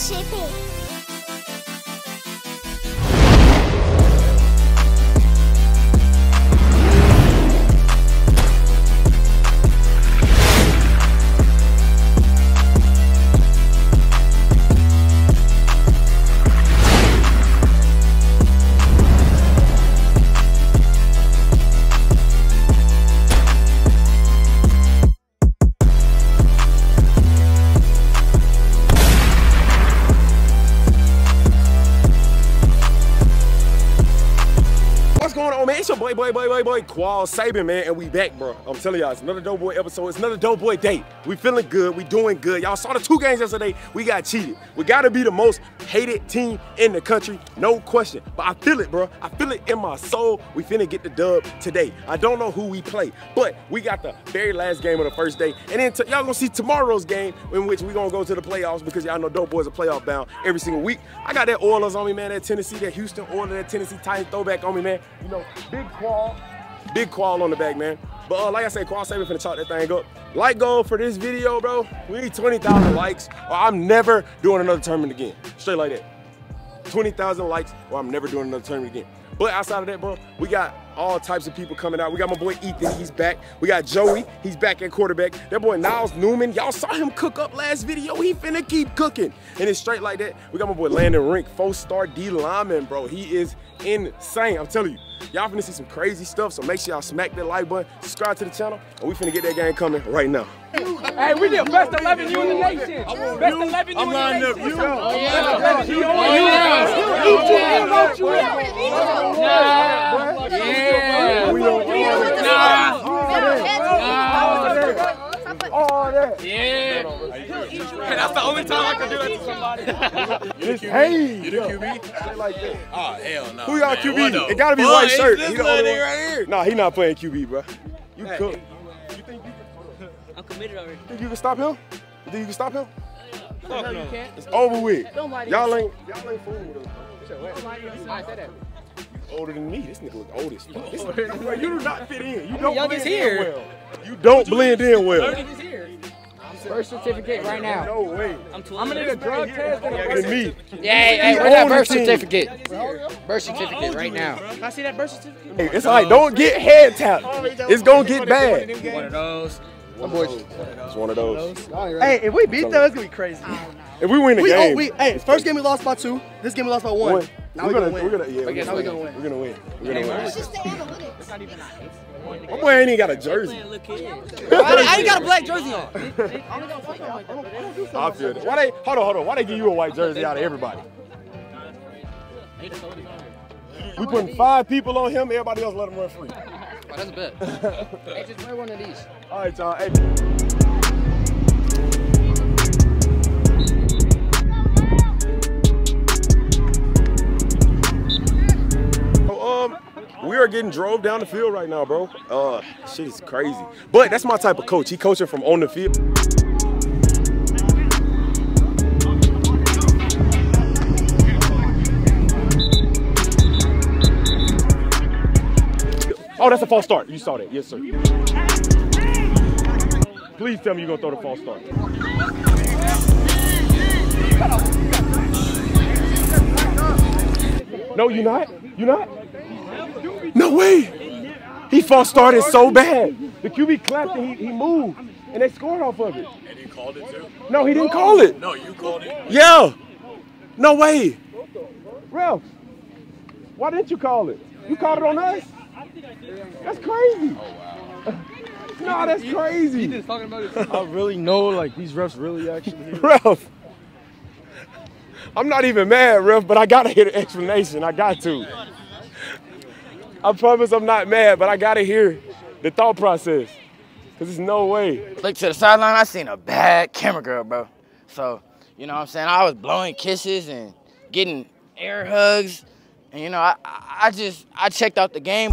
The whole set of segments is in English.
Shipping. Boy, Qual Sabin, man, and we back, bro. I'm telling y'all, it's another Doughboy episode. It's another Doughboy day. We feeling good. We doing good. Y'all saw the two games yesterday. We got cheated. We got to be the most hated team in the country, no question. But I feel it, bro. I feel it in my soul. We finna get the dub today. I don't know who we play, but we got the very last game of the first day. And then y'all gonna see tomorrow's game in which we gonna go to the playoffs because y'all know Doughboyz are playoff bound every single week. I got that Oilers on me, man, that Tennessee, that Houston Oilers, that Tennessee Titans throwback on me, man. You know, big Qual on the back, man. But like I said, Qual Sabin finna chalk that thing up. Like goal for this video, bro. We need 20,000 likes or I'm never doing another tournament again. Straight like that. 20,000 likes or I'm never doing another tournament again. But outside of that, bro, we got all types of people coming out. We got my boy Ethan, he's back. We got Joey, he's back at quarterback. That boy Niles Newman, y'all saw him cook up last video. He finna keep cooking. And it's straight like that. We got my boy Landon Rink, 4-star D lineman, bro. He is insane, I'm telling you. Y'all finna see some crazy stuff, so make sure y'all smack that like button, subscribe to the channel, and we finna get that game coming right now. Hey, we did best 11 you in the nation. Best 11 you in the nation. Hey, that's the only time I can do that to somebody. You the QB? Like that. Oh, hell no. Who y'all QB? It gotta be white shirt. He the only one right here. Nah, he not playing QB, bro. You cook. You think you can? I'm committed already. You think you can stop him? You think you can stop him? No, you can't. It's over with. Y'all ain't fooling with us. Don't lie to yourself. Older than me. This nigga look old as fuck. You do not fit in. You don't blend in well. You don't blend in well. Birth certificate right now. No way. I'm gonna do a drug test and a birth certificate. Yeah, hey, where's that birth certificate? Birth certificate right now. Can I see that birth certificate? Hey, it's like, don't get head tapped. It's gonna get bad. One of those. It's one of those. Hey, if we beat those, it's gonna be crazy. If we win the game. Hey, first game we lost by 2. This game we lost by 1. Now we're gonna win. Now we're gonna win. We're gonna win. We should stay on the list. It's not even my boy ain't even got a jersey. I ain't got a black jersey on. I feel it. Hold on. Why they give you a white jersey out of everybody? We putting 5 people on him. Everybody else let him run free. That's a bet. Hey, just wear one of these. All right, y'all. Hey. We are getting drove down the field right now, bro. Shit is crazy. But that's my type of coach. He coaching from on the field. Oh, that's a false start. You saw that. Yes, sir. Please tell me you're going to throw the false start. No, you're not. You're not. No way! He false started so bad. The QB clapped and he moved, and they scored off of it. And he called it too? No, he didn't call it. No, you called it. Yeah. No way. Ralph, why didn't you call it? You called it on us? That's crazy. Oh, wow. Nah, that's crazy. He just talking about it. I really know, like, these refs really actually hit. Ralph, I'm not even mad, Ralph, but I got to hear the explanation. I got to. I promise I'm not mad, but I gotta hear the thought process. Cause there's no way. Look to the sideline, I seen a bad camera girl, bro. So, you know what I'm saying? I was blowing kisses and getting air hugs. And you know, I checked out the game.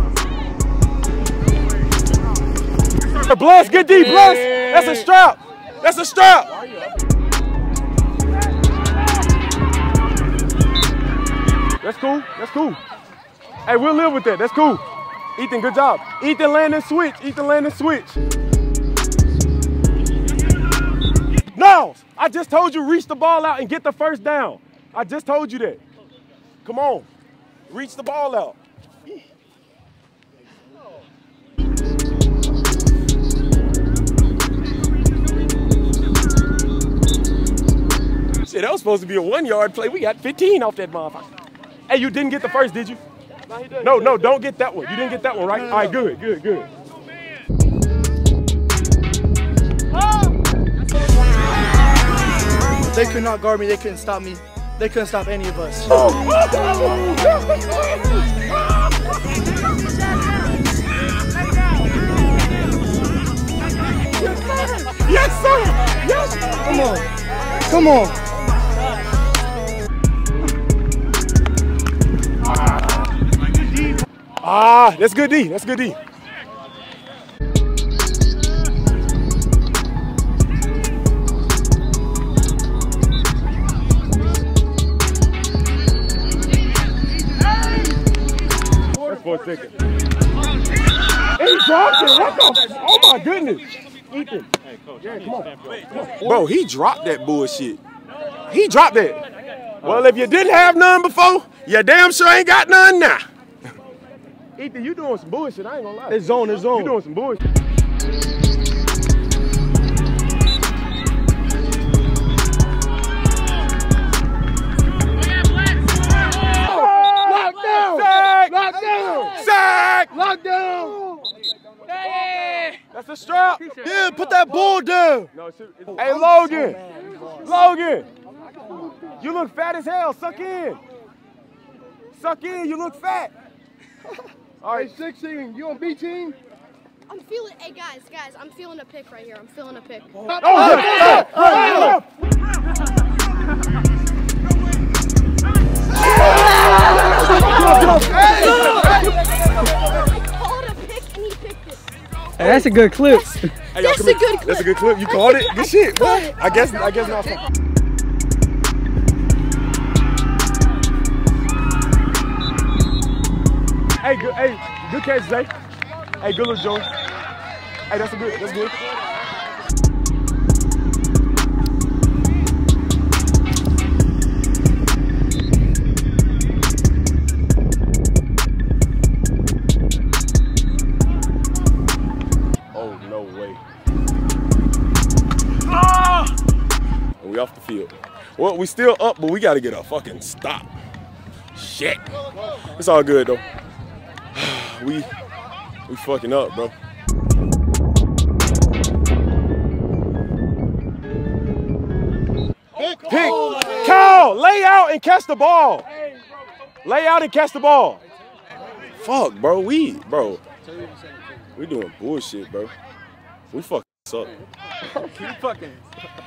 Bless, good D, bless! That's a strap! That's a strap! That's cool, that's cool. Hey, we'll live with that. That's cool. Ethan, good job. Ethan, land and switch. Ethan, land and switch. Niles, I just told you reach the ball out and get the first down. I just told you that. Come on. Reach the ball out. Shit, that was supposed to be a 1-yard play. We got 15 off that motherfucker. Hey, you didn't get the first, did you? No, no, don't get that one. You didn't get that one, right? All right, good, good, good. They could not guard me. They couldn't stop me. They couldn't stop any of us. Yes, sir. Yes. Come on. Come on. Ah, that's good D. That's good D. Second. He dropped it. What the? Oh my goodness. Ethan. Hey, coach, yeah, come on. Bro, he dropped that bullshit. He dropped that. Well, if you didn't have none before, you damn sure ain't got none now. Ethan, you doing some bullshit. I ain't gonna lie. It's zone, it's zone. You doing some bullshit. Lockdown! Hey! That's a strap! Yeah, put that ball down! No, hey, Logan! Logan! You look fat as hell! Suck in! Suck in! You look fat! Alright, 16, you on B team? I'm feeling, hey guys, guys, I'm feeling a pick right here. I'm feeling a pick. Oh, yeah! Oh, yeah! Hey, that's a good clip. Hey, that's a good clip. That's a good clip. You called it? Good shit. What? I guess not. Hey, good catch, Zay. Hey, good little Joey. Hey, that's a good. That's good. Off the field. Well, we still up, but we got to get a fucking stop. Shit. It's all good, though. We fucking up, bro. Pick. Kyle, lay out and catch the ball. Lay out and catch the ball. Fuck, bro. We doing bullshit, bro. We fucking suck.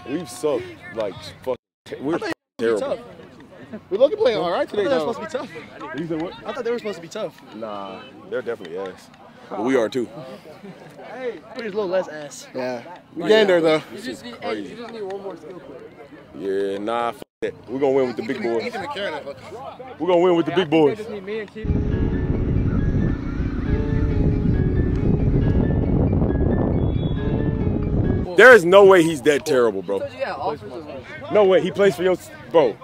We've sucked like fucking. We're terrible. We look at playing all right today. I thought they were supposed to be tough. You said what? I thought they were supposed to be tough. Nah, they're definitely ass. But we are too. Hey, we're just a little less ass. Yeah, we getting there though. You just need one more skill player. Yeah, nah, fuck that. We're gonna win with the big boys. We're gonna win with the big boys. There is no way he's that terrible, bro. No way. He plays for your... Bro,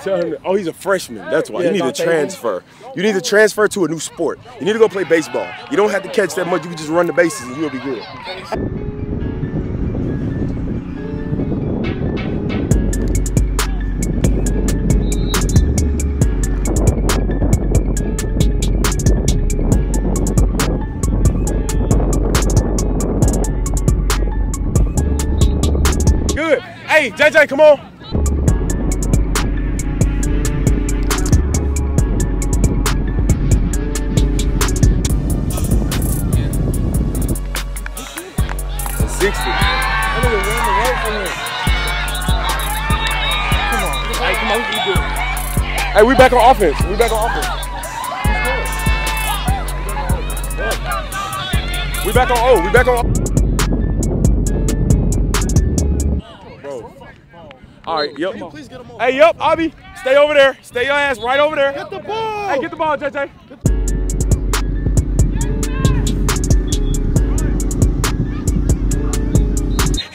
tell him... Oh, he's a freshman. That's why. You need to transfer. You need to transfer to a new sport. You need to go play baseball. You don't have to catch that much. You can just run the bases and you'll be good. Hey, JJ, come on. Yeah. 60. I'm gonna run the road from here. Come on. Hey, come on, we good. Hey, we back on offense. We back on offense. We back on O. We back on offense. All right, yep. Hey, yep, Abby, stay over there. Stay your ass right over there. Get the ball. Hey, get the ball, JJ.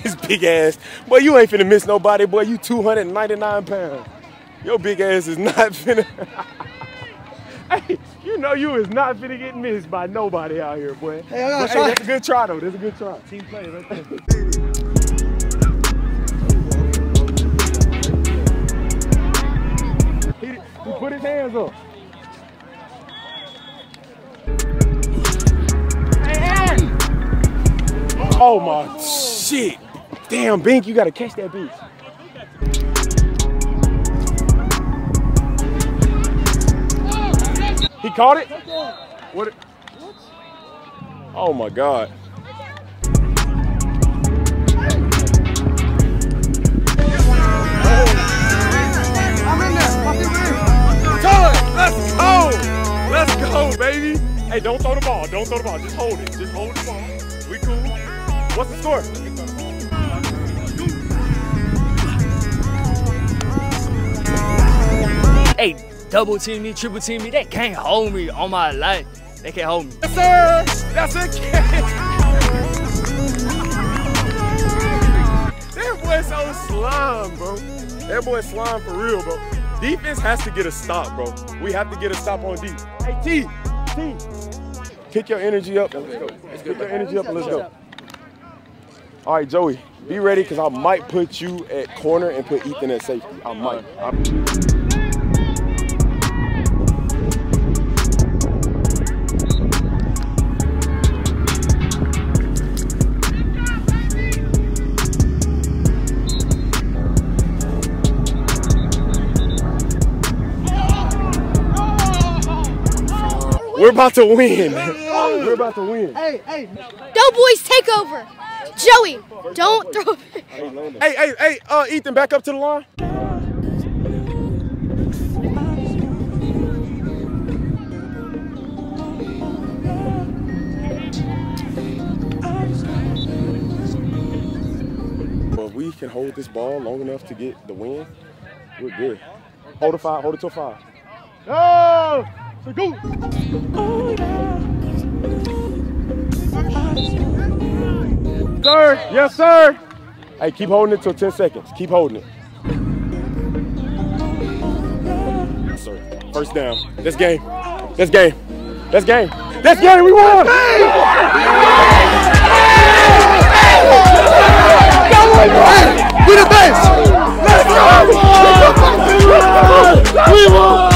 His big ass. Boy, you ain't finna miss nobody, boy. You 299 pounds. Your big ass is not finna. Hey, you know you is not finna get missed by nobody out here, boy. Hey, I gotta try. Hey, that's a good try, though. That's a good try. Team play right there. He put his hands up. Oh my shit. Damn, Bink, you gotta catch that beat. He caught it? What? Oh my God. Let's go! Let's go, baby! Hey, don't throw the ball. Don't throw the ball. Just hold it. Just hold the ball. We cool. What's the score? Hey, double team me, triple team me. They can't hold me on my life. They can't hold me. Yes, sir! That's a catch! That boy's so slime, bro. That boy's slime for real, bro. Defense has to get a stop, bro. We have to get a stop on D. Hey, T, kick your energy up. Let's go. Kick your energy up and let's go. All right, Joey, be ready because I might put you at corner and put Ethan at safety. I might. We're about to win. We're about to win. Hey. Doughboyz take over. Joey, don't throw it. Hey, Ethan, back up to the line. Well, if we can hold this ball long enough to get the win, we're good. Hold it 5, hold it till 5. Go! So go! Sir, yes, sir. Hey, keep holding it till 10 seconds. Keep holding it. Yes, sir. First down. That's game. That's game. That's game. That's game. We won. We the best. Let's go. We won.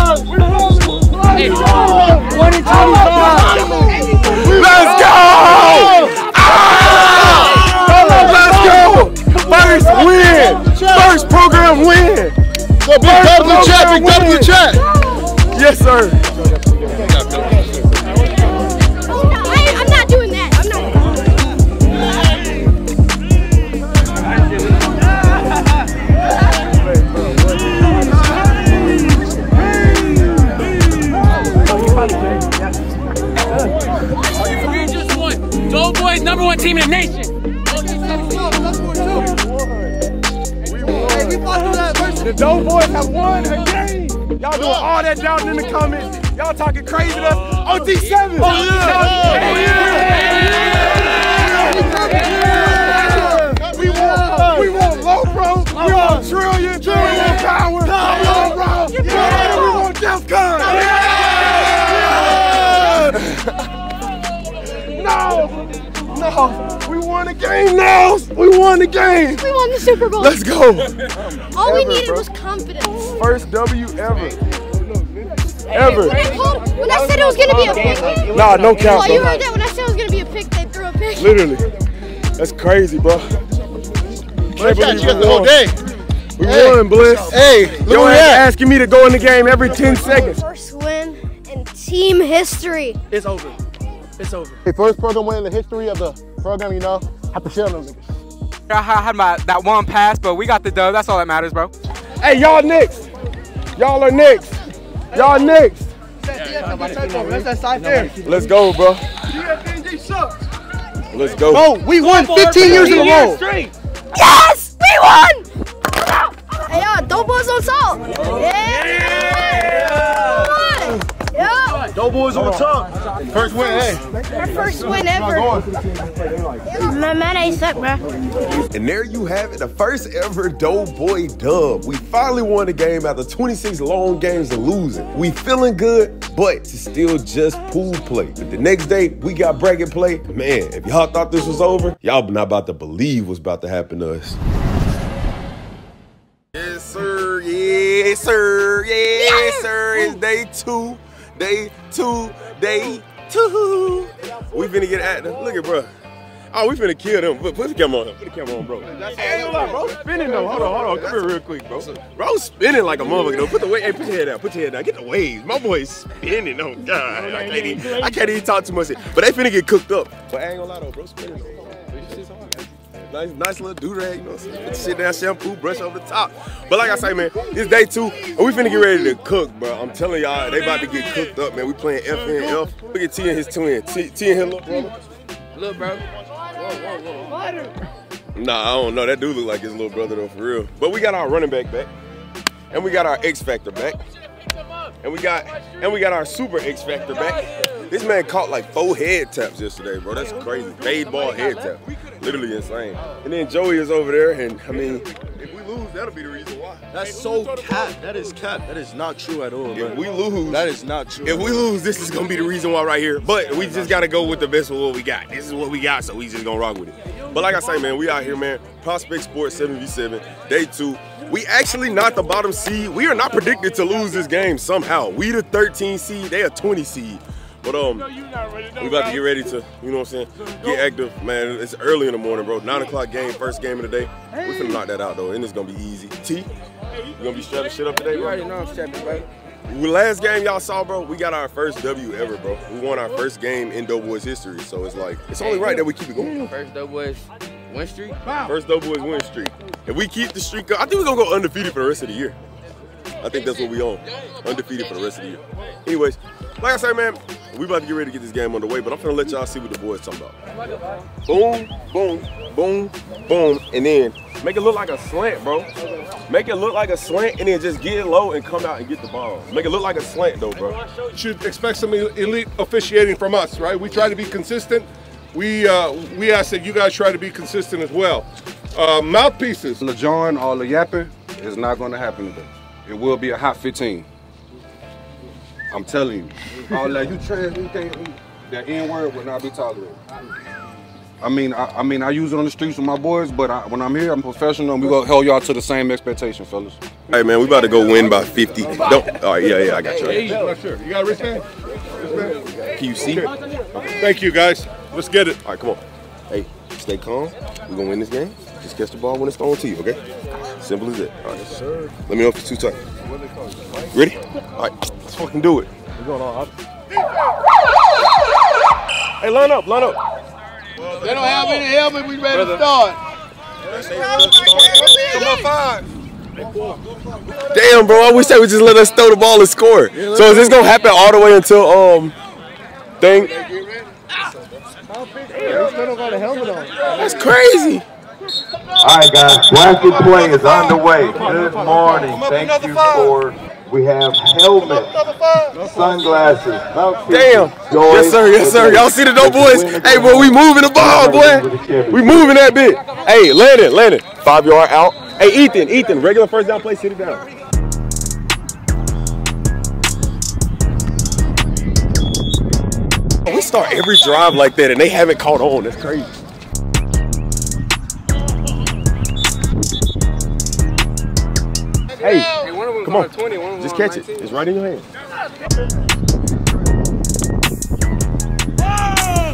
Double the chat. Yes, sir. I'm not doing that. We just won. Doughboyz, #1 team in the nation. The Doughboyz have won a game. Y'all doing all that down in the comments. Y'all talking crazy to us. OT7! Yeah. We want low pro. We want trillion. We want power. We want raw. We want Def Con. No. We won the game, Niles. We won the game. We won the Super Bowl. Let's go. All we needed was confidence. First W ever. Ever. When I said it was going to be a pick. Nah, no count. Oh, you heard that? When I said it was going to be a pick, they threw a pick. Literally. That's crazy, bro. Can't believe you got the whole day. We won, Bliss. Hey, yo, asking me to go in the game every 10 seconds. First win in team history. It's over. It's over. The first program win in the history of the program, you know. I have to share those niggas. I had that one pass, but we got the dub. That's all that matters, bro. Hey, y'all next. Y'all are next. Y'all next. Let's go, bro. DFNG sucks. Let's go. Oh, we won 15 years in a row. Yes, we won. Hey, y'all, Doughboyz on salt. Yeah. Doughboyz on top. First win, hey. Our first win ever. My mayonnaise suck, bro. And there you have it, the first ever Doughboy dub. We finally won the game after 26 long games of losing. We feeling good, but it's still just pool play. But the next day, we got bracket play. Man, if y'all thought this was over, y'all not about to believe what's about to happen to us. Yes, sir. Yes, sir. Yes, sir. It's day two. We finna get at them. Look at bro. Oh, we finna kill them. Put the camera on. Put the camera on, bro. Hey, bro spinning though. Hold on. Come here real quick, bro. Bro spinning like a motherfucker though. Put the weight. Hey, put your head out. Put your head down. Get the waves. My boy is spinning. Oh God, I can't even talk too much. But they finna get cooked up. But I ain't gonna lie though, bro spinning though. Nice little do-rag, you know what I'm saying? Put the shit down, shampoo, brush over the top. But like I say, man, it's day two, and we finna get ready to cook, bro. I'm telling y'all, they about to get cooked up, man. We playing fnl. Look at T and his twin. T and his little brother. Little bro. Whoa. Nah, I don't know. That dude look like his little brother, though, for real. But we got our running back back, and we got our X-Factor back, and we got our super X-Factor back. This man caught like 4 head taps yesterday, bro. That's crazy. Baseball head tap. Literally insane. And then Joey is over there, and I mean, if we lose, that'll be the reason why. That's so cap. That is cap. That is not true at all. If we lose, that is not true. If we lose, this is gonna be the reason why right here. But we just gotta go with the best of what we got. This is what we got, so we just gonna rock with it. But like I say, man, we out here, man. Prospect Sports 7v7, day 2. We actually not the bottom seed. We are not predicted to lose this game somehow. We the 13 seed. They a 20 seed. But we about to get ready to, you know what I'm saying, get active. Man, it's early in the morning, bro. 9 o'clock game, first game of the day. We finna knock that out, though, and it's gonna be easy. T, you gonna be strapping shit up today, bro? You already know I'm strapping, right? Last game y'all saw, bro, we got our first W ever, bro. We won our first game in Doughboyz history, so it's like, it's only right that we keep it going. First Doughboyz win streak? First Doughboyz win streak. If we keep the streak up, I think we're gonna go undefeated for the rest of the year. I think that's what we on, undefeated for the rest of the year. Anyways, like I said, man, we about to get ready to get this game on the way, but I'm finna let y'all see what the boys talking about. Boom, boom, boom, boom, and then make it look like a slant, bro. Make it look like a slant, and then just get it low and come out and get the ball. Make it look like a slant, though, bro. You should expect some elite officiating from us, right? We try to be consistent. We ask that you guys try to be consistent as well. Mouthpieces. The jawing or the yapping is not going to happen today. It will be a hot 15. I'm telling you, all that you trans, you can't, that N-word will not be tolerated. I mean, I use it on the streets with my boys, but when I'm here, I'm professional. We gonna hold y'all to the same expectation, fellas. Hey man, we about to go win by 50. Don't. All right, yeah, I got you. Hey, sure. You got a wristband? Can you see? Okay. Thank you guys. Let's get it. All right, come on. Hey, stay calm. We gonna win this game. Just catch the ball when it's thrown to you, okay? Simple as that. All right, sir. Let me know if it's too tight. Ready? All right, let's fucking do it. We're going on. Hey, line up. They don't have any helmet. We ready to start. Come on, 5. Damn, bro. I wish they would just let us throw the ball and score. So is this gonna happen all the way until thing? That's crazy. All right, guys, bracket play is underway. Good morning. Thank you for. We have helmets, sunglasses, mouthpieces. Damn. Yes, sir. Y'all see the Doughboyz? Hey, boy, we moving the ball, boy. We moving that bit. Hey, Landon. 5-yard out. Hey, Ethan. Regular first down play, sit it down. We start every drive like that, and they haven't caught on. That's crazy. Hey, come on. 20, just catch it. It's right in your hand.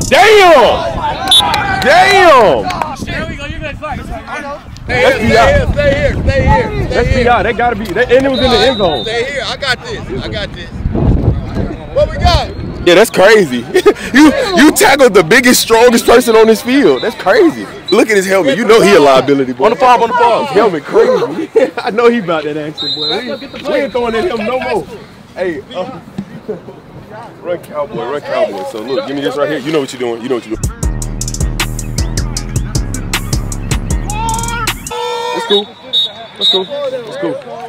Damn! Here we go. You're going to flag. Stay here. That's PI. That got to be. And it was in the end zone. Stay here. I got this. What we got? Yeah, that's crazy. you tackled the biggest, strongest person on this field. That's crazy. Look at his helmet. You know he a liability, boy. On the fob. His helmet crazy. I know he about that action, boy. We ain't throwing at him no more. Hey, run cowboy. So look, give me this right here. You know what you're doing. It's cool.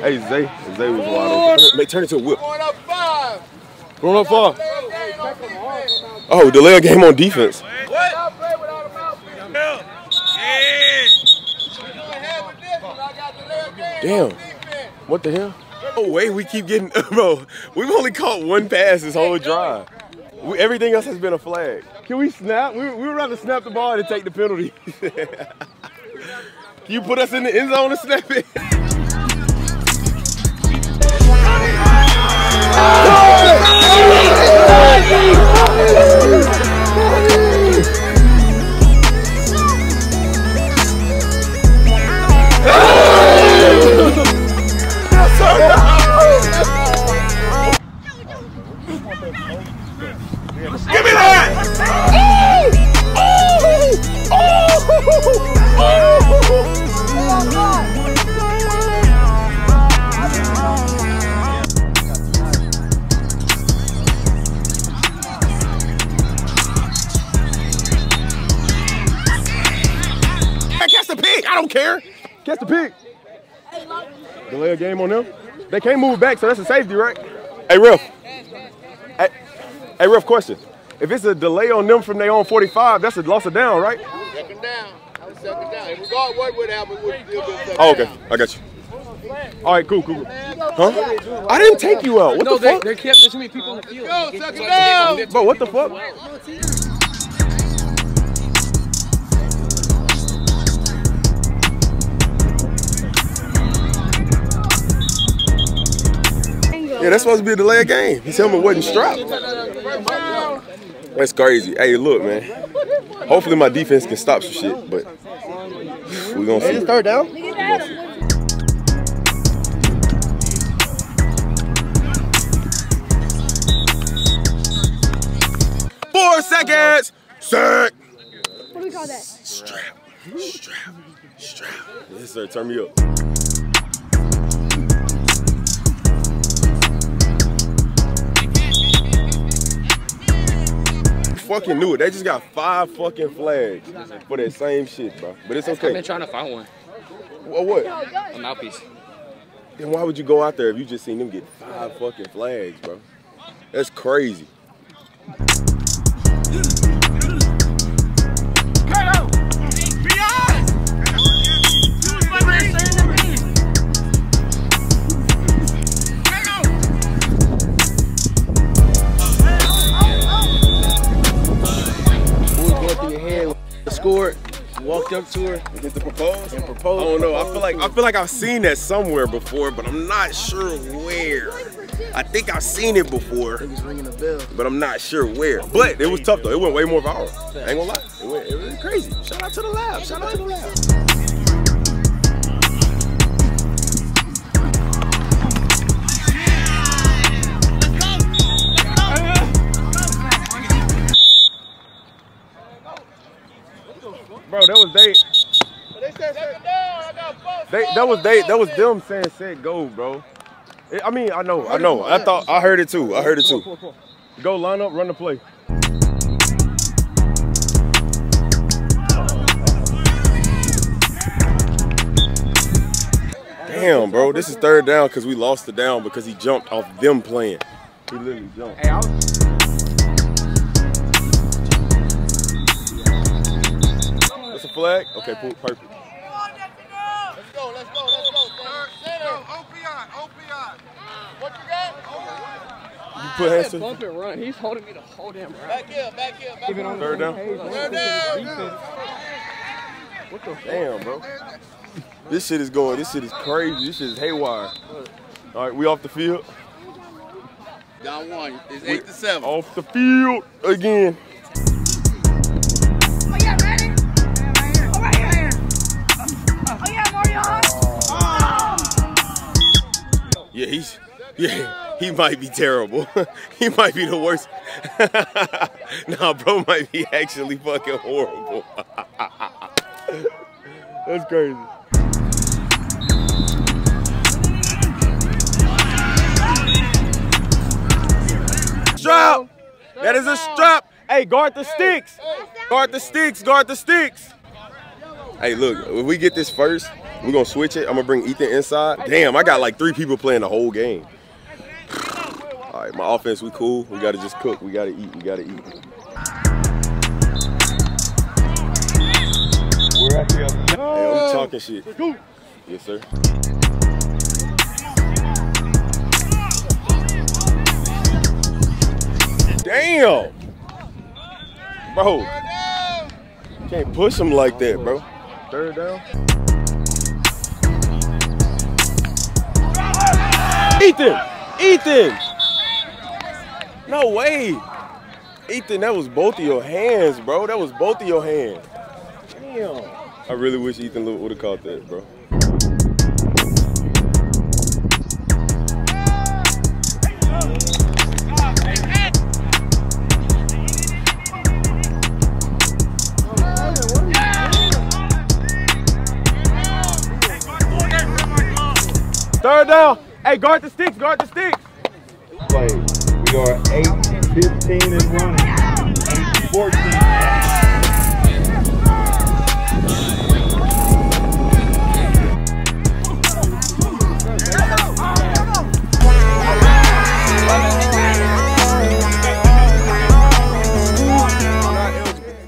Hey, Zay was wild. Turn it to a whip. Going up 5. Oh, delay a game on defense. What? Damn. What the hell? Oh, wait, we keep getting, bro, we've only caught one pass this whole drive. Everything else has been a flag. Can we snap? We were about to snap the ball to take the penalty. Can you put us in the end zone and snap it? Give me that! Catch the pig! I don't care! Catch the pig! Delay a game on them. They can't move back, so that's a safety, right? Hey, ref. Hey, ref, question. If it's a delay on them from their own 45, that's a loss of down, right? Second down. Second down. And regardless what would happen, we'll still go second. Oh, okay. Down. I got you. All right, cool, cool. Huh? I didn't take you out. What the fuck? There kept too many people in the field. Let's go, second down! Bro, what the fuck? Yeah, that's supposed to be a delay of game. His helmet wasn't strapped. That's crazy. Hey, look, man. Hopefully my defense can stop some shit, but we're going to see. Is it third down? See. 4 seconds. Sack. What do we call that? Strap. Strap. Strap. Yes, sir. Turn me up. Fucking knew it. They just got 5 fucking flags for that same shit, bro. But it's okay. I've been trying to find one. What? A mouthpiece. Then why would you go out there if you just seen them get 5 fucking flags, bro? That's crazy. Scored, walked up to her, did the propose, and proposed. I don't know. I feel like I've seen that somewhere before, but I'm not sure where. I think I've seen it before. It was ringing a bell, but I'm not sure where. But it was tough though. It went way more viral. I ain't gonna lie. It went crazy. Shout out to the lab. Shout out to the lab. Bro, that was they. That was them saying set go, bro. I mean, I know. I thought I heard it too. I heard it too. Go line up, run the play. Damn, bro, this is third down because we lost the down because he jumped off them playing. He literally jumped. Flag? Okay, perfect. Let's go, let's go, let's go. Center. OPI, OPI. What you got? OPI. You put hands up. Bump and run. He's holding me the whole damn run. Back here, back here. Back here. Third down. Third down. What the damn, bro? This shit is going. This shit is crazy. This shit is haywire. All right, we off the field. Down one. It's 8-7. Off the field again. Yeah, he might be terrible. He might be the worst. Nah, bro might be actually fucking horrible. That's crazy. Strap! That is a strap! Hey, guard the sticks! Guard the sticks! Guard the sticks! Hey, look, if we get this first, we're going to switch it. I'm going to bring Ethan inside. Damn, I got like 3 people playing the whole game. All right, my offense, we cool. We got to just cook. We got to eat. We got to eat. We're at the other. Hey, I'm talking shit. Yes, sir. Damn! Bro, can't push him like that, bro. Third down. Ethan! Ethan! No way! Ethan, that was both of your hands, bro. That was both of your hands. Damn. I really wish Ethan would have caught that, bro. Third down. Hey, guard the sticks, guard the sticks. Play. We are 8-15 and running. 8-14.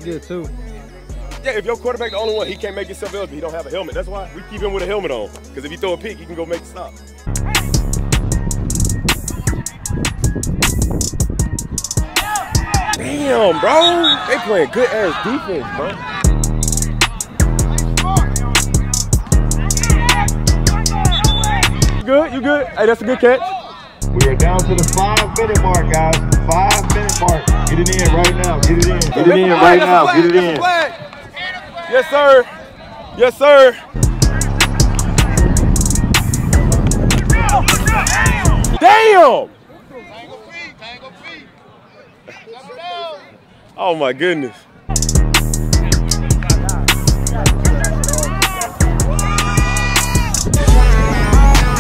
Yeah, too. Yeah, if your quarterback the only one, he can't make himself eligible. He don't have a helmet. That's why we keep him with a helmet on. Because if you throw a pick, he can go make a stop. Damn, bro. They playing good ass defense, bro. You good? You good? Hey, that's a good catch. We are down to the 5-minute mark, guys. 5-minute mark. Get it in right now. Get it in. Get it in right now. Get it in. Yes, sir. Yes, sir. Damn! Tango feet, oh my goodness.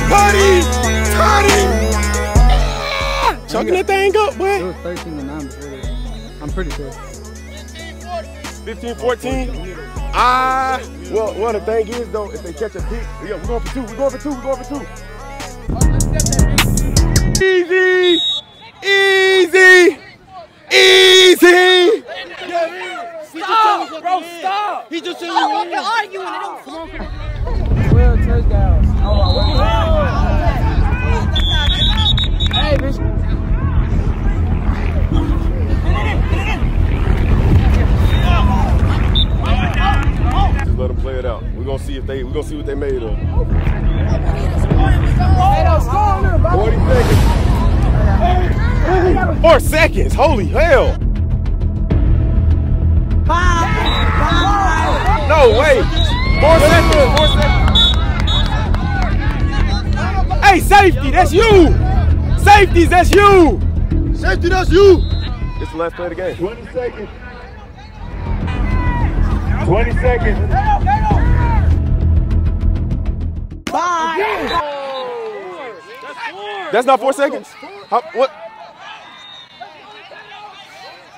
Cutty! Cutty! Chucking that thing up, boy. It was 13-9 before that. I'm pretty sure. 15-14? Well, the thing is though, if they catch a pick, yeah, we're going for two, we're going for two, we're going for two. Easy! Easy! Easy! Stop! Bro, stop! He just said you were arguing. Well, touchdowns. Oh, wow. Hey, bitch. Let them play it out. We're gonna see if they. We're gonna see what they made of. 40 seconds. 4 seconds. Holy hell! No way. 4 seconds. 4 seconds. Hey, safety. That's you. Safeties. That's you. Safety. That's you. It's the last play of the game. 20 seconds. 20 seconds. Bye. That's not 4 seconds. How, what?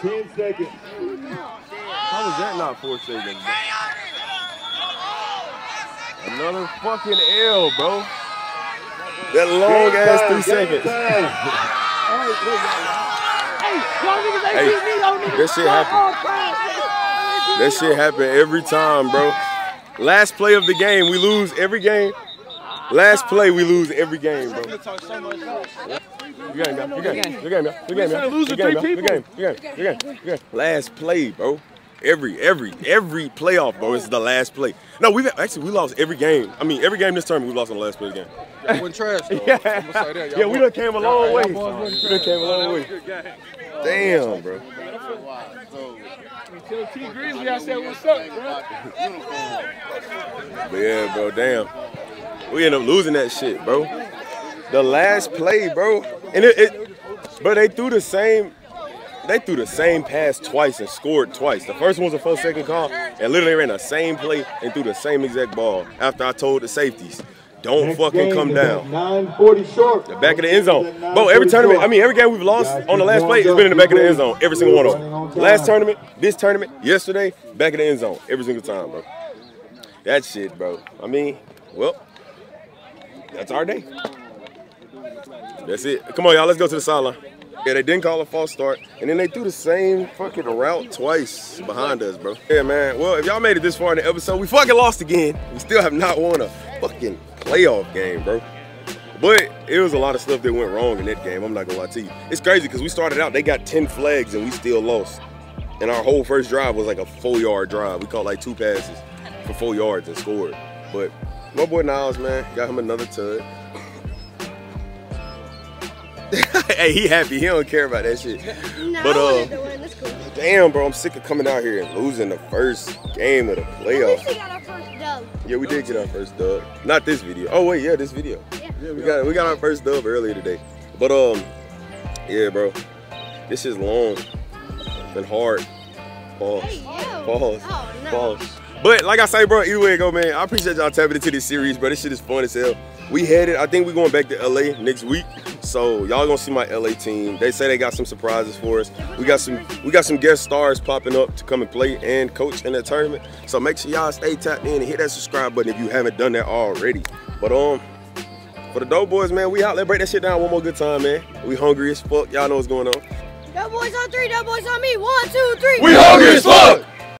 10 seconds. How is that not 4 seconds? Another fucking L, bro. That long ass 3 seconds. Hey, that shit happened. That shit happen every time, bro. Last play of the game, we lose every game. Last play, we lose every game, bro. You game, man. Last play, bro. Every playoff, bro. It's the last play. No, we lost every game. I mean, every game this tournament, we lost on the last play of the game. That went trash, though. Yeah, we done came a long way. Damn, bro. Until T Grizzly, I said, what's up, bro? But yeah, bro, damn. We end up losing that shit, bro. The last play, bro. And but they threw the same pass twice and scored twice. The first one was a 4-second call, and literally ran the same play and threw the same exact ball after I told the safeties. Don't fucking come down. 940 short. The back of the end zone. Bro, every tournament, I mean, every game we've lost on the last play, it's been in the back of the end zone. Every single one of them. Last tournament, this tournament, yesterday, back of the end zone. Every single time, bro. That shit, bro. I mean, well, that's our day. That's it. Come on, y'all. Let's go to the sideline. Yeah, they didn't call a false start, and then they threw the same fucking route twice behind us, bro. Yeah, man. Well, if y'all made it this far in the episode, we fucking lost again. We still have not won a fucking playoff game, bro. But it was a lot of stuff that went wrong in that game, I'm not gonna lie to you. It's crazy, because we started out, they got 10 flags, and we still lost. And our whole first drive was like a 4-yard drive. We caught like 2 passes for 4 yards and scored. But my boy Niles, man, got him another tud. Hey, he happy. He don't care about that shit. No, but cool. Damn, bro, I'm sick of coming out here and losing the first game of the playoffs. Well, we got our first dub. Yeah, we did get our first dub. Not this video. Oh wait, yeah, this video. Yeah, we got our first dub earlier today. But yeah, bro, this is long and hard. Pause. Hey, pause. Oh, no. Pause. But like I say, bro, either way it go, man, I appreciate y'all tapping into this series, bro. This shit is fun as hell. We headed, I think we going back to LA next week. So y'all gonna see my LA team. They say they got some surprises for us. We got some guest stars popping up to come and play and coach in the tournament. So make sure y'all stay tapped in and hit that subscribe button if you haven't done that already. But for the Doughboyz, man, we out. Let's break that shit down one more good time, man. We hungry as fuck. Y'all know what's going on. Doughboyz on 3, Doughboyz on me. 1, 2, 3. We hungry as fuck!